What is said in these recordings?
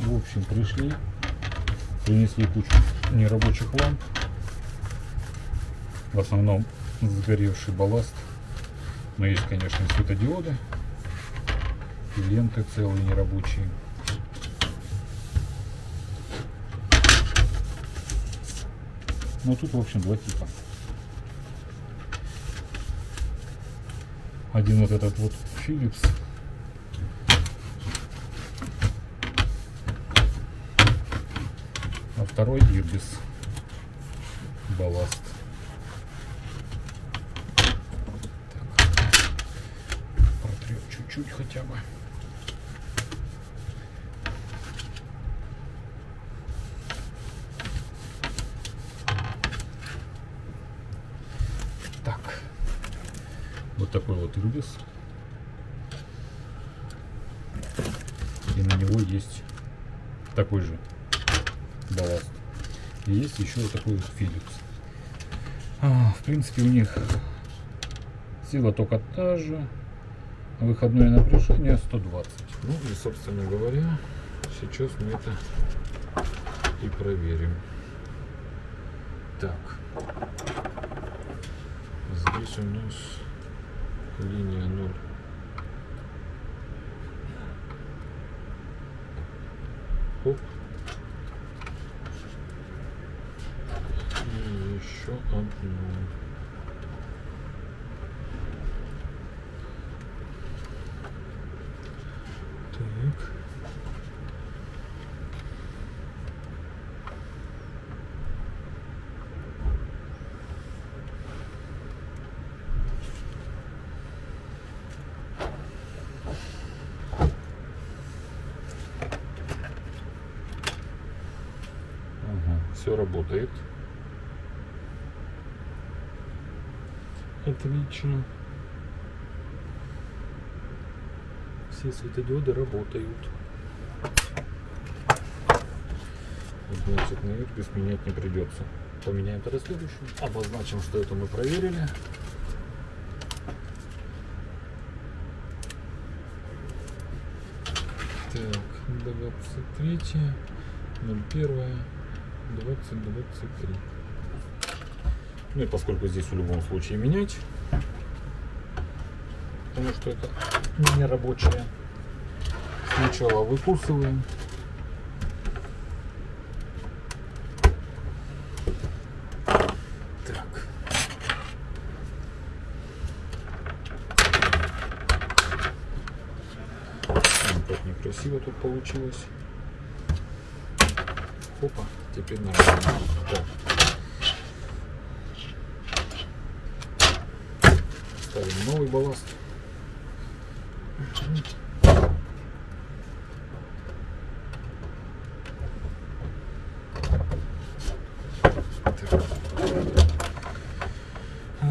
В общем, пришли, принесли кучу нерабочих ламп, в основном сгоревший балласт, но есть, конечно, и светодиоды, и ленты целые нерабочие. Ну тут, в общем, два типа. Один вот этот вот Philips. А второй Юбис. Балласт. Так. Протрем чуть-чуть хотя бы. Вот такой вот Юбис, и на него есть такой же балласт, и есть еще вот такой вот Philips. В принципе, у них сила тока та же, выходное напряжение 120. Ну и, собственно говоря, сейчас мы это и проверим. Так, здесь у нас линия 0. Хоп. И еще одно. Так. Работает отлично, все светодиоды работают, значит, на Юбис менять не придется. Поменяем это на следующую, обозначим, что это мы проверили. Так, 23 01 2023. Ну и поскольку здесь в любом случае менять, потому что это не рабочее, сначала выкусываем. Так, так некрасиво тут получилось. Опа, теперь нормально. Так. Ставим новый балласт. Так.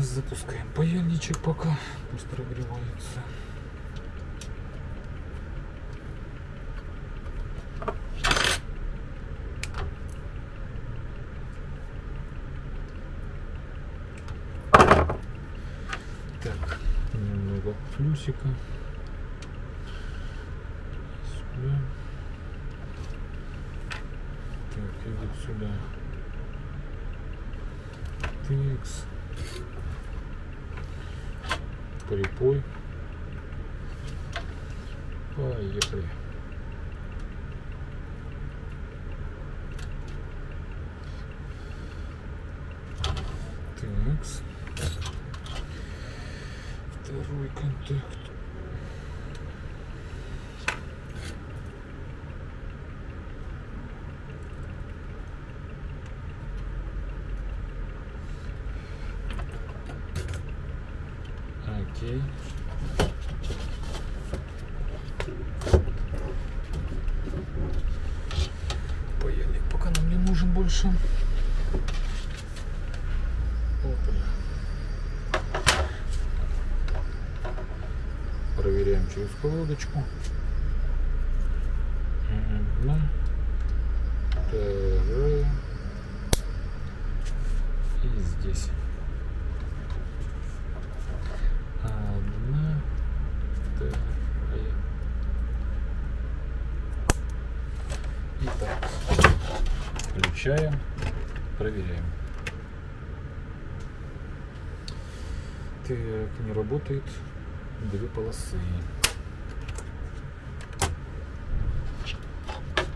Запускаем паяльничек пока, пусть прогревается. Плюсика сюда. Так, и вот сюда. Текс. Припой. Поехали. Текс. Второй контакт. Окей. Паяльник пока нам не нужен больше. Проверяем через колодочку. Одна, вторая и здесь. Одна, вторая. Итак, включаем, проверяем. Так, не работает две полосы. Так,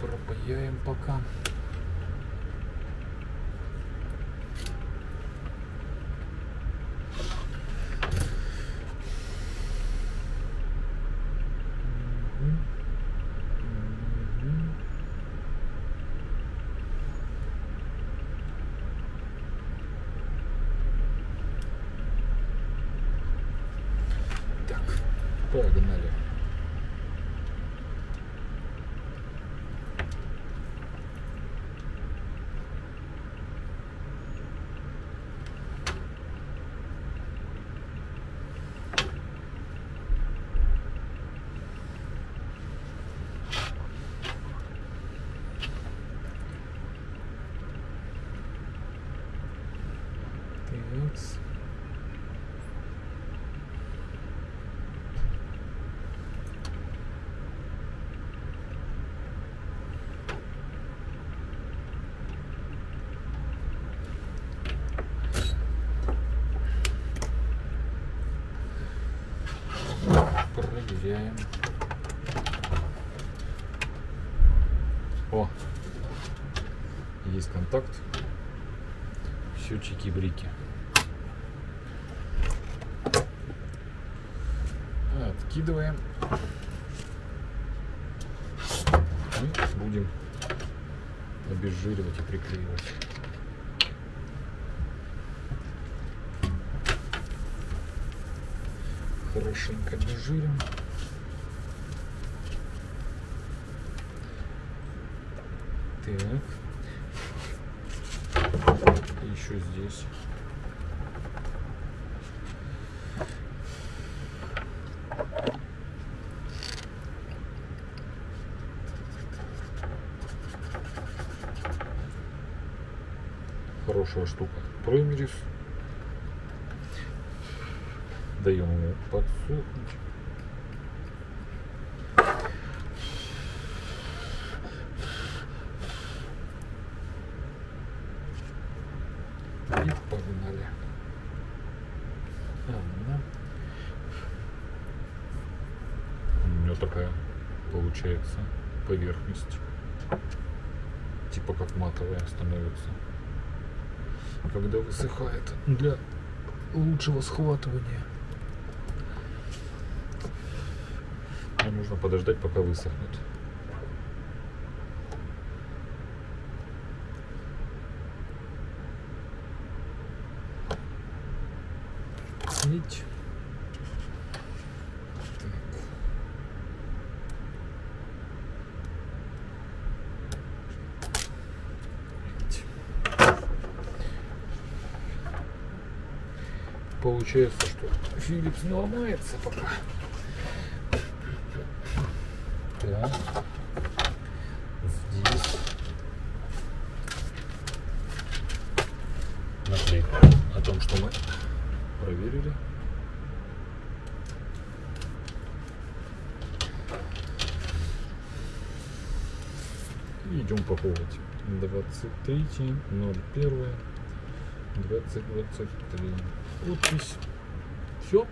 пропаяем пока. Погнали. Thanks. Проверяем. О, есть контакт. Все чики-брики. Откидываем. И будем обезжиривать и приклеивать. Хорошенько обезжирим. Так. И еще здесь. Хорошая штука. Праймерис. Даем ему подсохнуть. И погнали. Она. У нее такая получается поверхность. Типа как матовая становится. Когда высыхает. Для лучшего схватывания. Нужно подождать, пока высохнет. Снять. Получается, что Philips не ломается пока. Да. Здесь наклейка о том, что мы проверили. И идем паковать. 23.01.2023. Подпись. Все.